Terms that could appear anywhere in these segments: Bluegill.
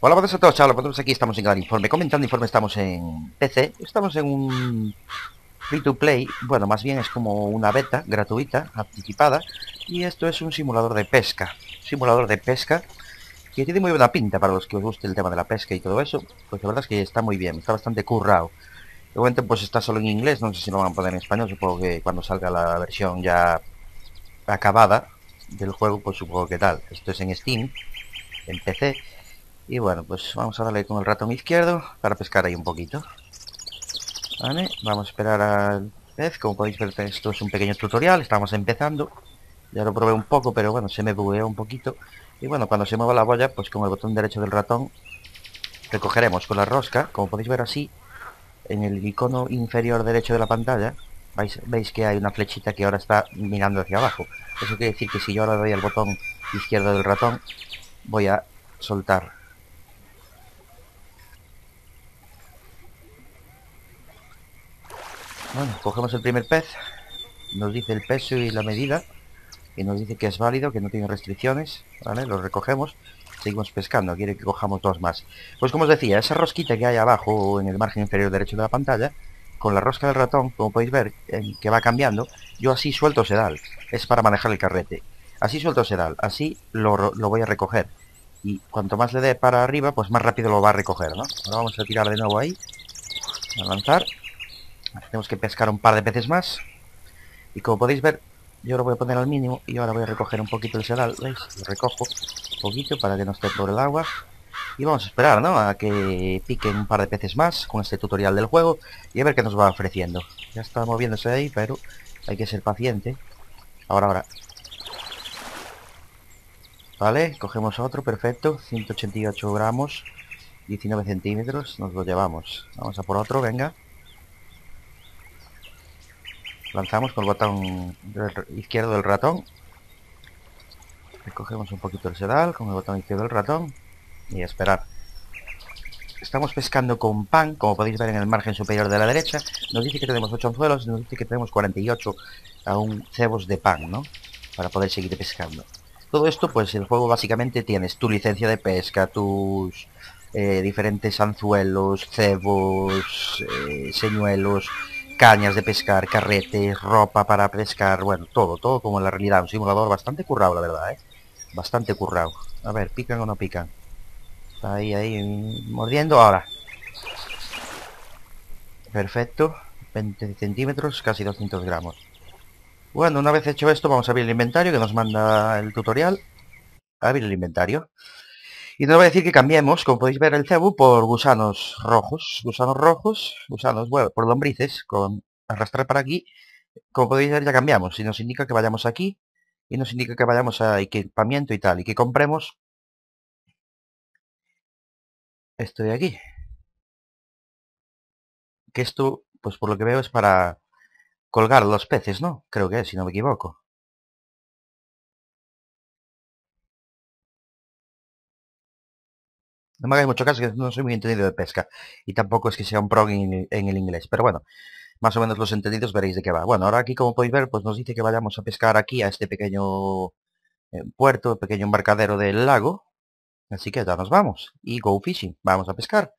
Hola a todos, chavales, nosotros aquí estamos en Gran Informe, comentando informe, estamos en PC, estamos en un free to play, bueno, más bien es como una beta gratuita, anticipada, y esto es un simulador de pesca, que tiene muy buena pinta para los que os guste el tema de la pesca y todo eso, pues la verdad es que está muy bien, está bastante currado. De momento pues está solo en inglés, no sé si lo van a poner en español, supongo que cuando salga la versión ya acabada del juego, pues supongo que tal. Esto es en Steam, en PC. Y bueno, pues vamos a darle con el ratón izquierdo para pescar ahí un poquito. Vale, vamos a esperar al pez. Como podéis ver, esto es un pequeño tutorial, estamos empezando. Ya lo probé un poco, pero bueno, se me bugueó un poquito. Y bueno, cuando se mueva la boya, pues con el botón derecho del ratón recogeremos con la rosca. Como podéis ver así, en el icono inferior derecho de la pantalla, veis que hay una flechita que ahora está mirando hacia abajo. Eso quiere decir que si yo ahora doy al botón izquierdo del ratón, voy a soltar. Bueno, cogemos el primer pez, nos dice el peso y la medida, y nos dice que es válido, que no tiene restricciones, ¿vale? Lo recogemos, seguimos pescando, quiere que cojamos dos más. Pues como os decía, esa rosquita que hay abajo en el margen inferior derecho de la pantalla, con la rosca del ratón, como podéis ver, que va cambiando, yo así suelto sedal, es para manejar el carrete. Así suelto sedal, así lo voy a recoger, y cuanto más le dé para arriba, pues más rápido lo va a recoger, ¿no? Ahora vamos a tirar de nuevo ahí, a lanzar. Tenemos que pescar un par de peces más. Y como podéis ver, yo lo voy a poner al mínimo. Y ahora voy a recoger un poquito el sedal, ¿veis? Lo recojo un poquito para que no esté por el agua. Y vamos a esperar, ¿no? A que piquen un par de peces más con este tutorial del juego. Y a ver qué nos va ofreciendo. Ya está moviéndose ahí, pero hay que ser paciente. Ahora, ahora. Vale, cogemos otro, perfecto. 188 gramos, 19 centímetros, nos lo llevamos. Vamos a por otro, venga. Lanzamos con el botón izquierdo del ratón. Recogemos un poquito el sedal con el botón izquierdo del ratón. Y a esperar. Estamos pescando con pan, como podéis ver en el margen superior de la derecha. Nos dice que tenemos 8 anzuelos, nos dice que tenemos 48 aún cebos de pan, ¿no? Para poder seguir pescando. Todo esto, pues el juego básicamente tienes tu licencia de pesca, tus diferentes anzuelos, cebos, señuelos, cañas de pescar, carretes, ropa para pescar, bueno, todo, todo como en la realidad. Un simulador bastante currado, la verdad, ¿eh? Bastante currado. A ver, ¿pican o no pican? Ahí, ahí, mordiendo ahora. Perfecto, 20 centímetros, casi 200 gramos. Bueno, una vez hecho esto, vamos a abrir el inventario que nos manda el tutorial. Abrir el inventario. Y nos va a decir que cambiemos, como podéis ver, el cebu por gusanos rojos, bueno, por lombrices, con arrastrar para aquí. Como podéis ver, ya cambiamos, y nos indica que vayamos aquí, y nos indica que vayamos a equipamiento y tal, y que compremos esto de aquí. Que esto, pues por lo que veo, es para colgar los peces, ¿no? Creo que es, si no me equivoco. No me hagáis mucho caso, que no soy muy entendido de pesca. Y tampoco es que sea un pro en el inglés. Pero bueno, más o menos los entendidos veréis de qué va. Bueno, ahora aquí, como podéis ver, pues nos dice que vayamos a pescar aquí a este pequeño puerto, pequeño embarcadero del lago. Así que ya nos vamos. Y go fishing, vamos a pescar.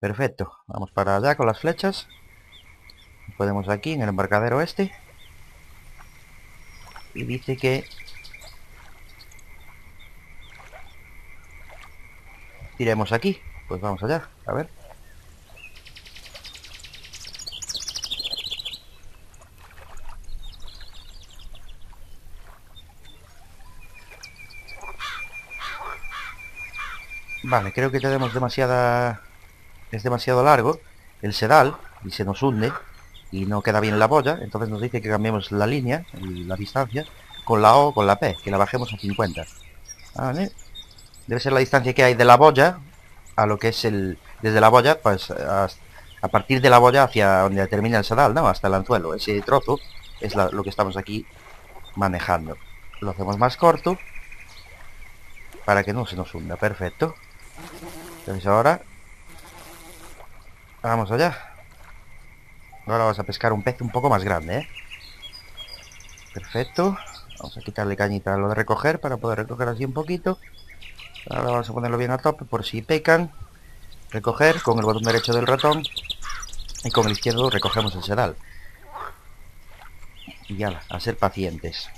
Perfecto, vamos para allá con las flechas. Podemos aquí, en el embarcadero este. Y dice que tiremos aquí, pues vamos allá, a ver. Vale, creo que tenemos demasiada... Es demasiado largo el sedal y se nos hunde y no queda bien la boya, entonces nos dice que cambiemos la línea, la distancia, con la O, con la P, que la bajemos a 50. Vale. Debe ser la distancia que hay de la boya a lo que es el... Desde la boya, pues a partir de la boya hacia donde termina el sedal, ¿no? Hasta el anzuelo. Ese trozo es lo que estamos aquí manejando. Lo hacemos más corto para que no se nos hunda. Perfecto. Entonces ahora... Vamos allá. Ahora vamos a pescar un pez un poco más grande, ¿eh? Perfecto. Vamos a quitarle cañita a lo de recoger para poder recoger así un poquito. Ahora vamos a ponerlo bien a tope por si pecan. Recoger con el botón derecho del ratón y con el izquierdo recogemos el sedal. Y ya, a ser pacientes.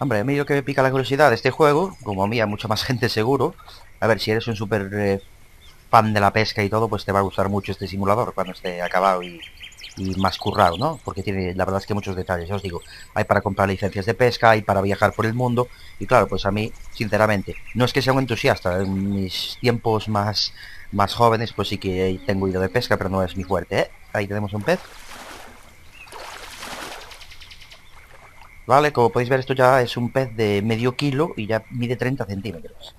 Hombre, a mí lo que me pica la curiosidad de este juego, como a mí a mucha más gente seguro. A ver, si eres un super fan de la pesca y todo, pues te va a gustar mucho este simulador cuando esté acabado y más currado, ¿no? Porque tiene, la verdad es que muchos detalles, ya os digo. Hay para comprar licencias de pesca, hay para viajar por el mundo. Y claro, pues a mí, sinceramente, no es que sea un entusiasta. En mis tiempos más jóvenes, pues sí que tengo ido de pesca, pero no es mi fuerte, ¿eh? Ahí tenemos un pez. Vale, como podéis ver, esto ya es un pez de medio kilo y ya mide 30 centímetros.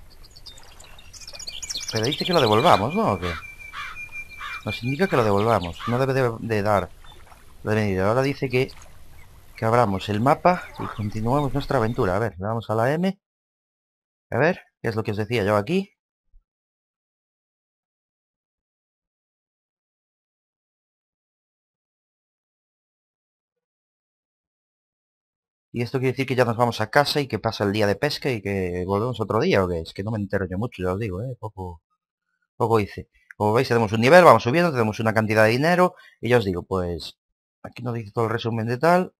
Pero dice que lo devolvamos, ¿no? ¿O qué? Nos indica que lo devolvamos. No debe de dar la medida. Ahora dice que abramos el mapa y continuamos nuestra aventura. A ver, le damos a la M. A ver, ¿qué es lo que os decía yo aquí? Y esto quiere decir que ya nos vamos a casa y que pasa el día de pesca y que volvemos otro día, ¿o qué? Es que no me entero yo mucho, ya os digo, ¿eh? Poco hice. Como veis, tenemos un nivel, vamos subiendo, tenemos una cantidad de dinero. Y ya os digo, pues aquí nos dice todo el resumen de tal.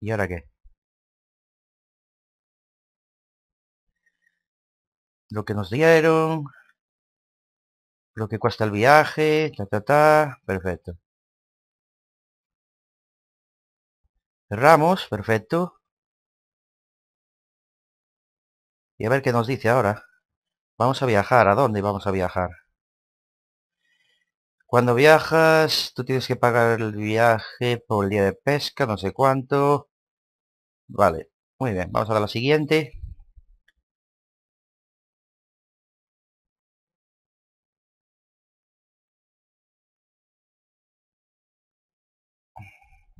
¿Y ahora qué? Lo que nos dieron, lo que cuesta el viaje, perfecto. Cerramos, perfecto. Y a ver qué nos dice ahora. Vamos a viajar. ¿A dónde vamos a viajar? Cuando viajas, tú tienes que pagar el viaje por el día de pesca, no sé cuánto. Vale, muy bien. Vamos a dar la siguiente.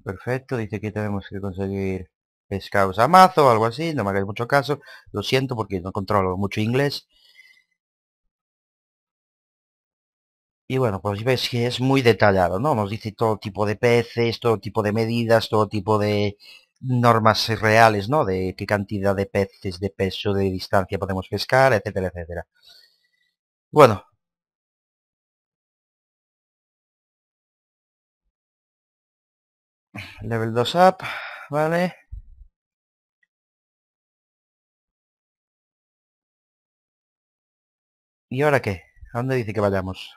Perfecto, dice que tenemos que conseguir pescados a mazo o algo así, no me hagáis mucho caso, lo siento porque no controlo mucho inglés. Y bueno, pues veis que es muy detallado, ¿no? Nos dice todo tipo de peces, todo tipo de medidas, todo tipo de normas reales, ¿no? De qué cantidad de peces, de peso, de distancia podemos pescar, etcétera, etcétera. Bueno. Level 2 up, vale. ¿Y ahora qué? ¿A dónde dice que vayamos?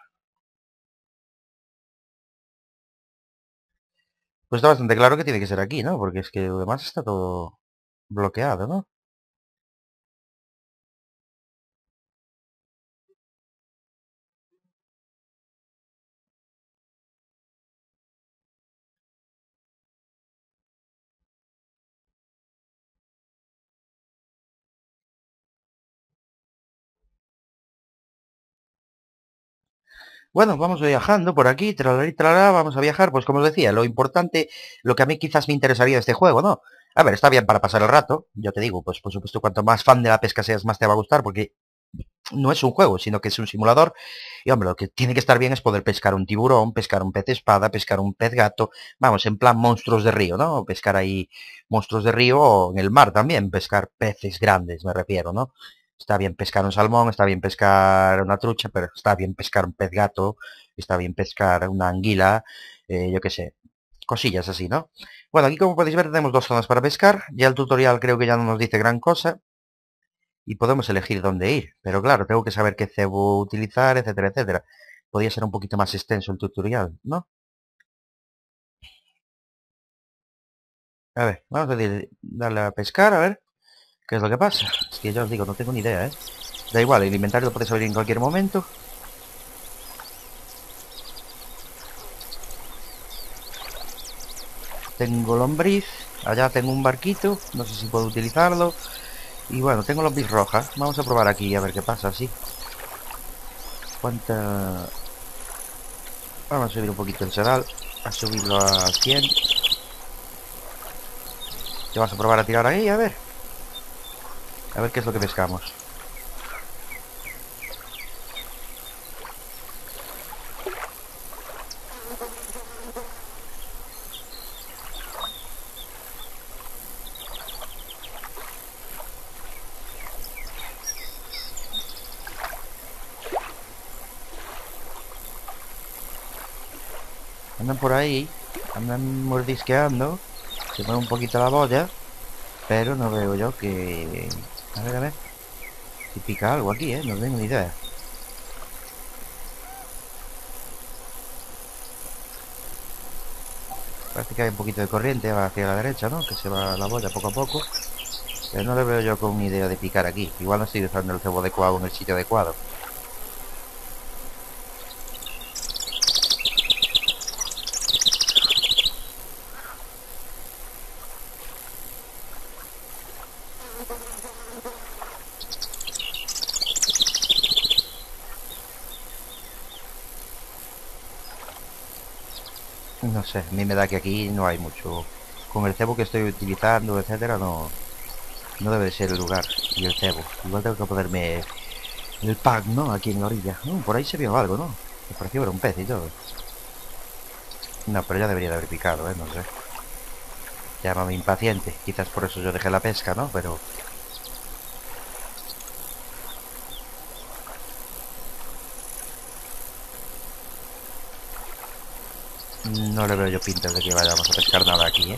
Pues está bastante claro que tiene que ser aquí, ¿no? Porque es que lo demás está todo bloqueado, ¿no? Bueno, vamos viajando por aquí, vamos a viajar, pues como os decía, lo importante, lo que a mí quizás me interesaría de este juego, ¿no? A ver, está bien para pasar el rato, yo te digo, pues por supuesto cuanto más fan de la pesca seas, más te va a gustar, porque no es un juego, sino que es un simulador, y hombre, lo que tiene que estar bien es poder pescar un tiburón, pescar un pez espada, pescar un pez gato, vamos, en plan monstruos de río, ¿no? Pescar ahí monstruos de río o en el mar también, pescar peces grandes, me refiero, ¿no? Está bien pescar un salmón, está bien pescar una trucha, pero está bien pescar un pez gato, está bien pescar una anguila, yo qué sé, cosillas así, ¿no? Bueno, aquí como podéis ver tenemos dos zonas para pescar, ya el tutorial creo que ya no nos dice gran cosa, y podemos elegir dónde ir, pero claro, tengo que saber qué cebo utilizar, etcétera, etcétera. Podría ser un poquito más extenso el tutorial, ¿no? A ver, vamos a darle a pescar, a ver. ¿Qué es lo que pasa? Es que ya os digo, no tengo ni idea, ¿eh? Da igual, el inventario lo podéis abrir en cualquier momento. Tengo lombriz. Allá tengo un barquito. No sé si puedo utilizarlo. Y bueno, tengo lombriz roja. Vamos a probar aquí a ver qué pasa, sí. ¿Cuánta...? Vamos a subir un poquito el sedal. A subirlo a 100. ¿Te vas a probar a tirar ahí? A ver. A ver qué es lo que pescamos. andan por ahí, andan mordisqueando, se mueve un poquito la boya, pero no veo yo que... a ver, si pica algo aquí, no tengo ni idea. Parece que hay un poquito de corriente hacia la derecha, ¿no? Que se va la boya poco a poco. Pero no le veo yo con idea de picar aquí. Igual no estoy usando el cebo adecuado en el sitio adecuado. No sé, a mí me da que aquí no hay mucho. Con el cebo que estoy utilizando, etcétera, no debe ser el lugar. Y el cebo, igual tengo que ponerme el pack, ¿no? Aquí en la orilla. Por ahí se vio algo, ¿no? Me pareció ver un pez y todo. No, pero ya debería de haber picado, no sé. Llámame impaciente, quizás por eso yo dejé la pesca, ¿no? Pero... no le veo yo pintas de que vayamos a pescar nada aquí,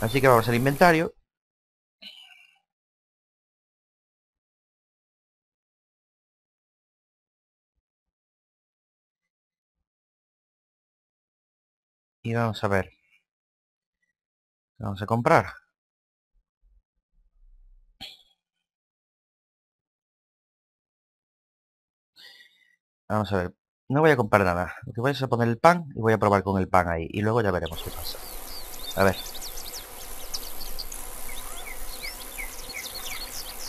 Así que vamos al inventario. Y vamos a ver. Vamos a comprar. Vamos a ver, no voy a comprar nada. Lo que voy a hacer es poner el pan y voy a probar con el pan ahí. Y luego ya veremos qué pasa. A ver.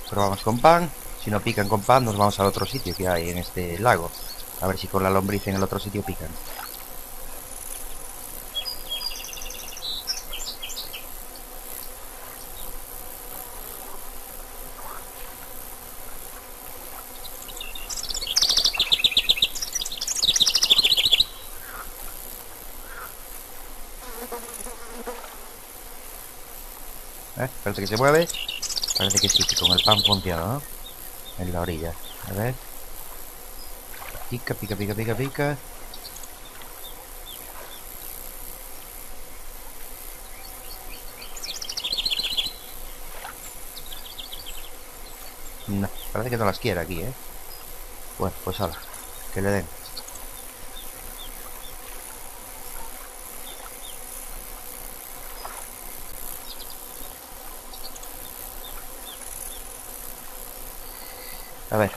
Probamos con pan. Si no pican con pan, nos vamos al otro sitio que hay en este lago. A ver si con la lombriz en el otro sitio pican. Parece que se mueve. Parece que sí, que con el pan funciona, ¿no? En la orilla. A ver. Pica, pica, pica, pica, pica. No, parece que no las quiere aquí, Bueno, pues ahora, que le den. A ver.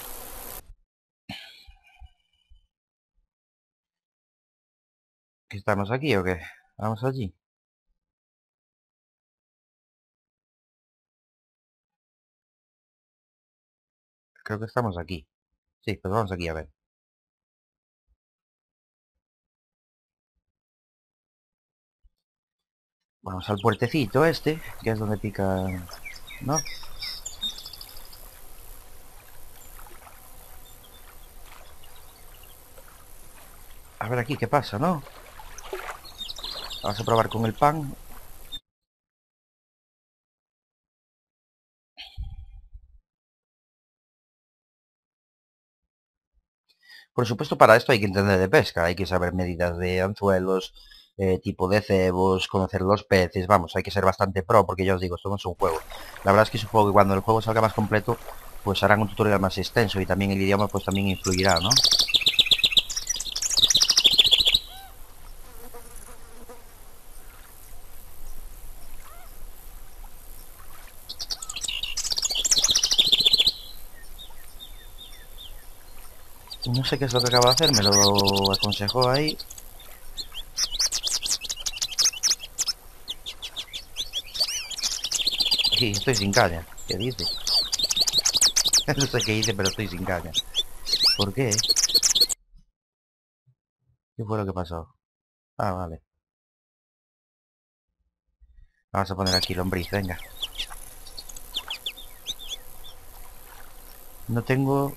¿Estamos aquí o qué? Vamos allí. Creo que estamos aquí. Sí, pues vamos aquí a ver. Vamos al puertecito este, que es donde pica... ¿no? A ver aquí qué pasa, ¿no? Vamos a probar con el pan. Por supuesto, para esto hay que entender de pesca. Hay que saber medidas de anzuelos, tipo de cebos, conocer los peces. Vamos, hay que ser bastante pro porque ya os digo, esto no es un juego. La verdad es que supongo que cuando el juego salga más completo, pues harán un tutorial más extenso y también el idioma pues también influirá, ¿no? No sé qué es lo que acabo de hacer, me lo aconsejó ahí. Sí, estoy sin caña. ¿Qué dices? No sé qué hice, pero estoy sin caña. ¿Por qué? ¿Qué fue lo que pasó? Ah, vale. Vamos a poner aquí lombriz, venga. No tengo...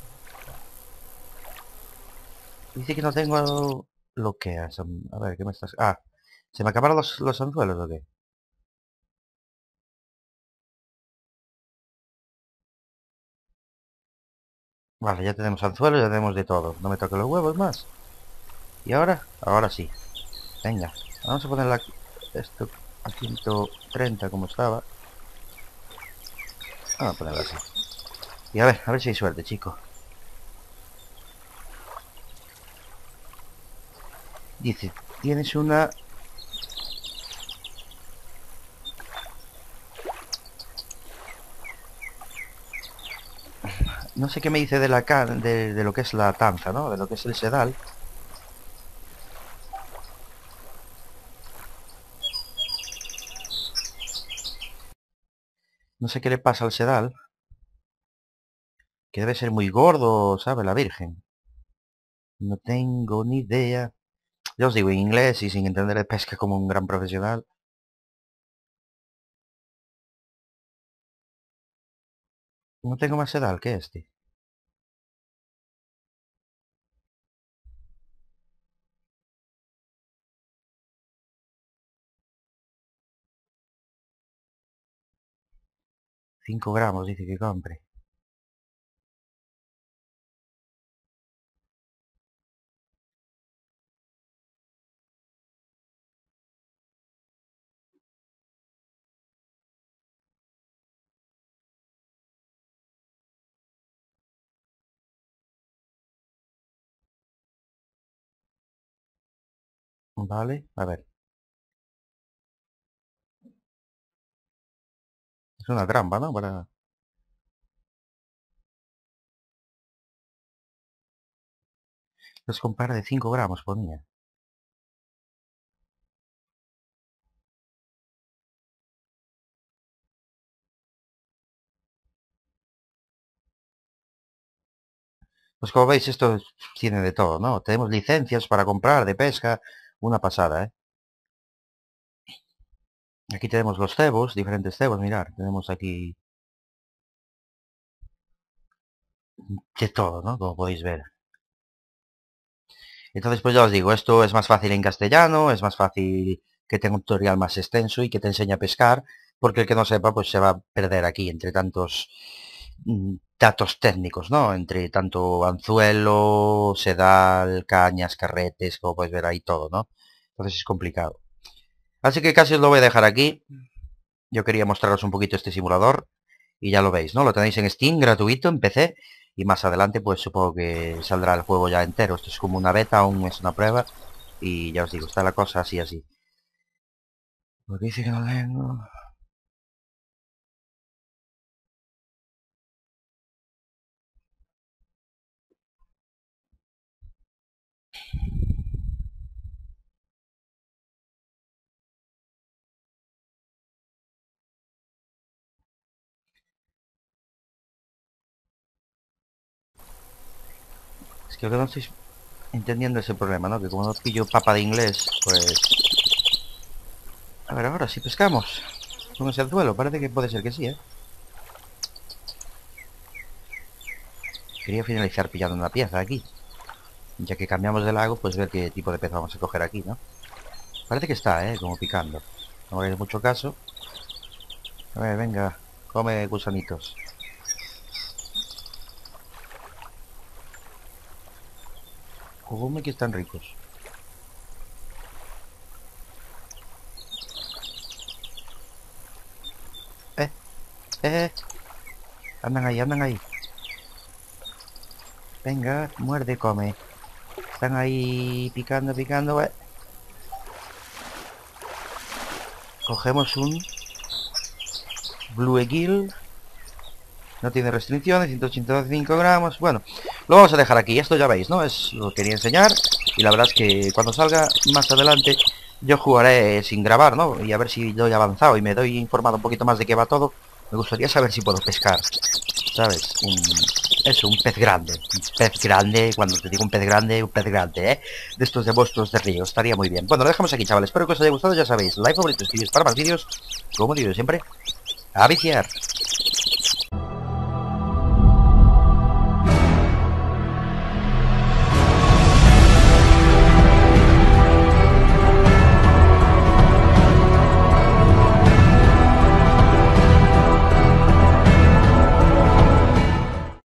dice que no tengo lo que... a ver, ¿qué me estás...? Ah, ¿se me acabaron los anzuelos o qué? Vale, ya tenemos anzuelo, ya tenemos de todo. No me toque los huevos más. ¿Y ahora? Ahora sí. Venga, vamos a poner esto a 130 como estaba. Vamos a ponerlo así. Y a ver si hay suerte, chico. Dice, tienes una... No sé qué me dice de la de lo que es la tanza, ¿no? De lo que es el sedal. No sé qué le pasa al sedal. Que debe ser muy gordo, ¿sabe? La Virgen. No tengo ni idea. Yo os digo en inglés y sin entender de pesca como un gran profesional. No tengo más sedal que este. $5 dice que compre. Vale, a ver. Es una trampa, ¿no? Para... Los compara de 5 gramos, ponía. Pues como veis, esto tiene de todo, ¿no? Tenemos licencias para comprar de pesca. Una pasada, ¿eh? Aquí tenemos los cebos, diferentes cebos, mirad, tenemos aquí de todo, ¿no? Como podéis ver. Entonces, pues ya os digo, esto es más fácil en castellano, es más fácil que tenga un tutorial más extenso y que te enseñe a pescar, porque el que no sepa, pues se va a perder aquí entre tantos datos técnicos, ¿no? Entre tanto anzuelo, sedal, cañas, carretes, como podéis ver ahí todo, ¿no? Entonces es complicado. Así que casi os lo voy a dejar aquí. Yo quería mostraros un poquito este simulador y ya lo veis, ¿no? Lo tenéis en Steam, gratuito, en PC, y más adelante pues supongo que saldrá el juego ya entero. Esto es como una beta, aún es una prueba, y ya os digo, está la cosa así, así. Lo que dice que no tengo... Creo que no estoy entendiendo ese problema, ¿no? Que como no pillo papa de inglés, pues... A ver, ahora, si pescamos con ese anzuelo, parece que puede ser que sí, ¿eh? Quería finalizar pillando una pieza aquí. Ya que cambiamos de lago, pues ver qué tipo de pez vamos a coger aquí, ¿no? Parece que está, ¿eh? Como picando. No me hagáis mucho caso. A ver, venga, come gusanitos. Come que están ricos. Andan ahí, andan ahí. Venga, muerde, come. Están ahí picando, picando. Cogemos un Bluegill. No tiene restricciones, 185 gramos. Bueno, lo vamos a dejar aquí. Esto ya veis, ¿no? Es lo que quería enseñar. Y la verdad es que cuando salga más adelante yo jugaré sin grabar, ¿no? Y a ver si doy avanzado y me doy informado un poquito más de qué va todo. Me gustaría saber si puedo pescar, ¿sabes? Eso, un pez grande. Un pez grande, cuando te digo un pez grande, ¿eh? De estos de monstruos de río, estaría muy bien. Bueno, lo dejamos aquí, chavales. Espero que os haya gustado, ya sabéis. Like, favorito, suscribiros para más vídeos. Como digo siempre, a viciar.